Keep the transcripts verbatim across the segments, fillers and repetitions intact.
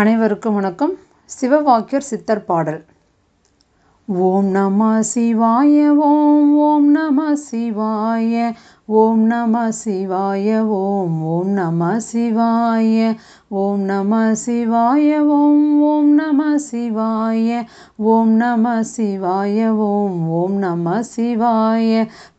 அனைவருக்கும் வணக்கம். சிவவாக்கியர் சித்தர் பாடல். ஓம் நம சிவாய ஓம் ஓம் நம சிவாய ஓம் நம சிவாய ஓம் ஓம் நம சிவாய ஓம் நம சிவாய ஓம் ஓம் நம சிவாய ஓம் நம சிவாய ஓம் ஓம் நம சிவாய.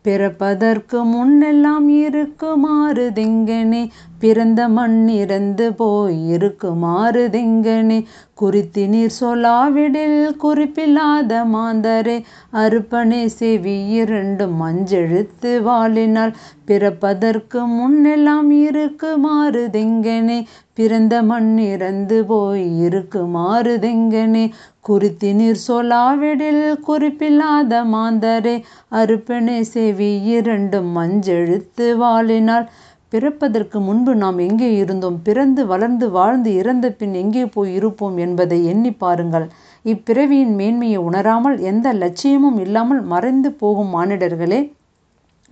பிறப்பதற்கு முன்னெல்லாம் இருக்குமாறு திங்கனே, பிறந்த மண் இறந்து போய் இருக்குமாறு திங்கனே, குறித்து நீர் சொல்லாவிடில் குறிப்பில்லாத மாந்தரே, அறுப்பனே செவி இரண்டும் மஞ்செழுத்து வாழினால், பிறப்பதற்கு முன்னெல்லாம் இருக்குமாறு திங்கனே, பிறந்த மண் இறந்து போய் இருக்குமாறு திங்கனே, குறித்து நீர் சொல்லாவிடில் குறிப்பில்லாத மாந்தரே, அறுப்பனே செவி இரண்டும் மஞ்செழுத்து வாழினால். பிறப்பதற்கு முன்பு நாம் எங்கே இருந்தோம், பிறந்து வளர்ந்து வாழ்ந்து இறந்த பின் எங்கே போய் இருப்போம் என்பதை எண்ணி பாருங்கள். இப்பிறவியின் மேன்மையை உணராமல் எந்த லட்சியமும் இல்லாமல் மறைந்து போகும் மானிடர்களே,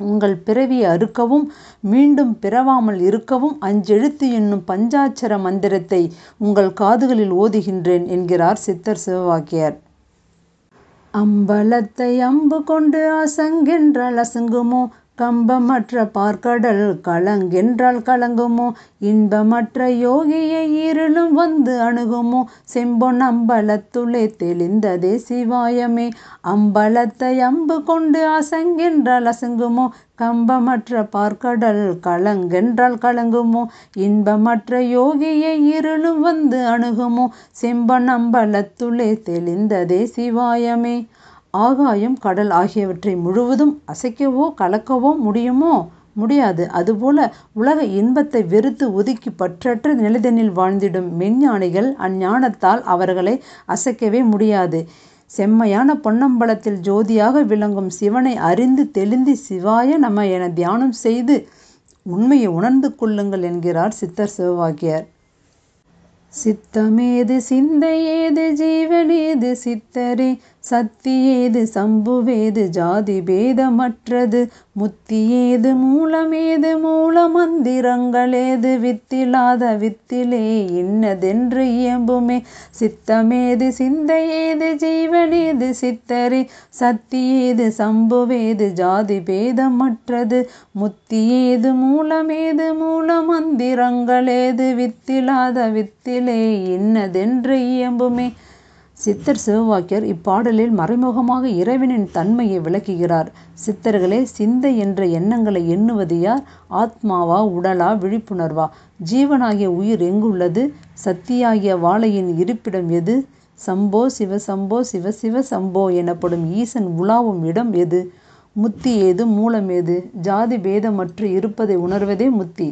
உங்கள் பிறவியை அறுக்கவும் மீண்டும் பிறவாமல் இருக்கவும் அஞ்செழுத்து என்னும் பஞ்சாட்சர மந்திரத்தை உங்கள் காதுகளில் ஓதுகின்றேன் என்கிறார் சித்தர் சிவவாக்கியர். அம்பலத்தை அம்பு கொண்டு அசங்கென்றால் அசங்குமோ, கம்பமற்ற பார்க்கடல் கலங்கென்றால் கலங்குமோ, இன்பமற்ற யோகியை இருளும் வந்து அணுகுமோ, செம்பொன் அம்பலத்துளே தெளிந்ததே சிவாயமே. அம்பலத்தை அம்பு கொண்டு அசங்கென்றால் அசங்குமோ, கம்பமற்ற பார்க்கடல் கலங்கென்றால் கலங்குமோ, இன்பமற்ற யோகியை இருளும் வந்து அணுகுமோ, செம்பொன் அம்பலத்துளே தெளிந்ததே சிவாயமே. ஆகாயம் கடல் ஆகியவற்றை முழுவதும் அசைக்கவோ கலக்கவோ முடியுமோ? முடியாது. அதுபோல உலக இன்பத்தை வெறுத்து ஒதுக்கி பற்றற்ற நிலைதனில் வாழ்ந்திடும் மெஞ்ஞானிகள் அஞ்ஞானத்தால் அவர்களை அசைக்கவே முடியாது. செம்மையான பொன்னம்பலத்தில் ஜோதியாக விளங்கும் சிவனை அறிந்து தெளிந்து சிவாய நம என தியானம் செய்து உண்மையை உணர்ந்து கொள்ளுங்கள் என்கிறார் சித்தர் சிவவாக்கியர். சித்தமேது சிந்தையேது ஜீவனேது சித்தரே, சத்தியேது சம்புவேது ஜாதி பேதமற்றது, முத்தியேது மூலமேது மூல மந்திரங்களேது, வித்திலாத வித்திலே இன்னதென்று இயம்புமே. சித்தமேது சிந்தையேது ஜீவனேது சித்தரே, சத்தியேது சம்புவேது ஜாதி பேதமற்றது, முத்தியேது மூலமேது மூல மந்திரங்களேது, வித்திலாத வித்திலே இன்னதென்று இயம்புமே. சித்தர் சிவவாக்கியர் இப்பாடலில் மறைமுகமாக இறைவனின் தன்மையை விளக்குகிறார். சித்தர்களே, சிந்தை என்ற எண்ணங்களை எண்ணுவது யார்? ஆத்மாவா, உடலா, விழிப்புணர்வா? ஜீவனாகிய உயிர் எங்குள்ளது? சக்தியாகிய வாழையின் இருப்பிடம் எது? சம்போ சிவ சம்போ சிவ சிவ சம்போ எனப்படும் ஈசன் உலாவும் இடம் எது? முத்தி ஏது, மூலம் ஏது? ஜாதி பேதமற்று இருப்பதை உணர்வதே முத்தி.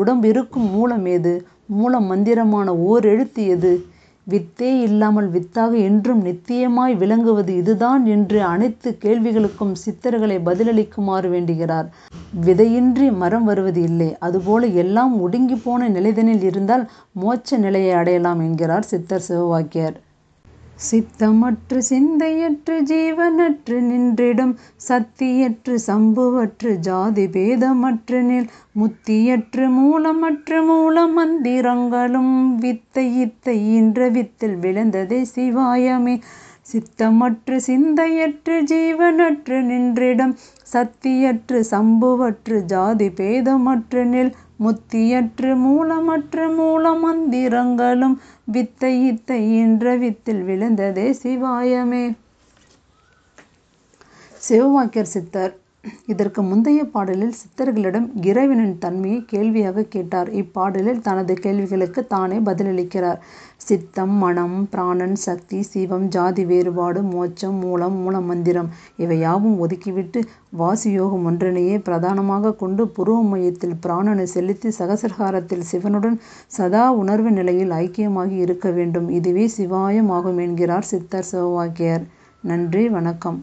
உடம்பிருக்கும் மூலம் ஏது? மூல மந்திரமான ஓர் எழுத்து எது? வித்தே இல்லாமல் வித்தாக என்றும் நித்தியமாய் விளங்குவது இதுதான் என்று அனைத்து கேள்விகளுக்கும் சித்தர்களை பதிலளிக்குமாறு வேண்டுகிறார். விதையின்றி மரம் வருவது இல்லை. அதுபோல எல்லாம் ஒடுங்கி போன நிலைதனில் இருந்தால் மோட்ச நிலையை அடையலாம் என்கிறார் சித்தர் சிவவாக்கியர். சித்தமற்று சிந்தையற்று ஜீவனற்று நின்றிடும், சத்தியற்று சம்புவற்று ஜாதி பேதமற்று நில், முத்தியற்று மூலமற்று மூல மந்திரங்களும், வித்தை இத்தை இன்ற வித்தில் விளைந்ததே சிவாயமே. சித்தமற்று சிந்தையற்று ஜீவனற்று நின்றிடும், சத்தியற்று சம்புவற்று ஜாதி பேதமற்று நில், முத்தியற்று மூலமற்று மூல மந்திரங்களும், வித்தை இத்தை என்ற வித்தில் விளைந்ததே சிவாயமே. சிவவாக்கியர் சித்தர் இதற்கு முந்தைய பாடலில் சித்தர்களிடம் இறைவனின் தன்மையை கேள்வியாக கேட்டார். இப்பாடலில் தனது கேள்விகளுக்கு தானே பதிலளிக்கிறார். சித்தம், மனம், பிராணன், சக்தி, சிவம், ஜாதி வேறுபாடு, மோட்சம், மூலம், மூல மந்திரம் இவையாவும் ஒதுக்கிவிட்டு வாசியோகம் ஒன்றனையே பிரதானமாக கொண்டு புருவ மையத்தில் பிராணனை செலுத்தி சகசிரகாரத்தில் சிவனுடன் சதா உணர்வு நிலையில் ஐக்கியமாகி இருக்க வேண்டும். இதுவே சிவாயம் ஆகும் என்கிறார் சித்தர் சிவவாக்கியர். நன்றி, வணக்கம்.